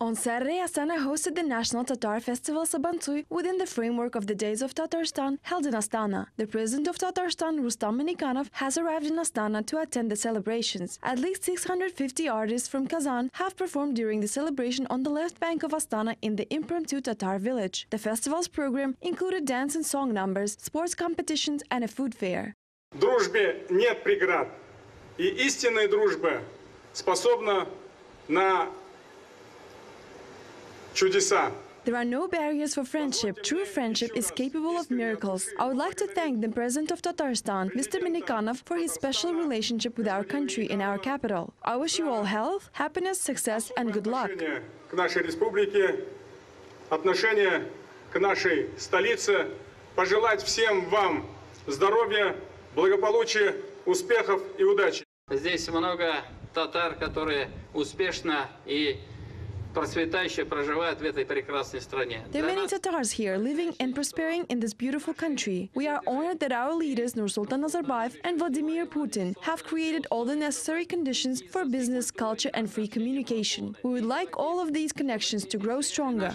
On Saturday, Astana hosted the National Tatar Festival Sabantuy within the framework of the Days of Tatarstan held in Astana. The president of Tatarstan, Rustam Minnikhanov, has arrived in Astana to attend the celebrations. At least 650 artists from Kazan have performed during the celebration on the left bank of Astana in the impromptu Tatar Village. The festival's program included dance and song numbers, sports competitions and a food fair. Дружбе нет преград, и истинная дружба способна на There are no barriers for friendship. True friendship is capable of miracles. I would like to thank the president of Tatarstan, Mr. Minnikhanov, for his special relationship with our country and our capital. I wish you all health, happiness, success, and good luck. Здесь много татар, которые успешно и There are many Tatars here living and prospering in this beautiful country. We are honored that our leaders, Nursultan Nazarbayev and Vladimir Putin, have created all the necessary conditions for business, culture and free communication. We would like all of these connections to grow stronger.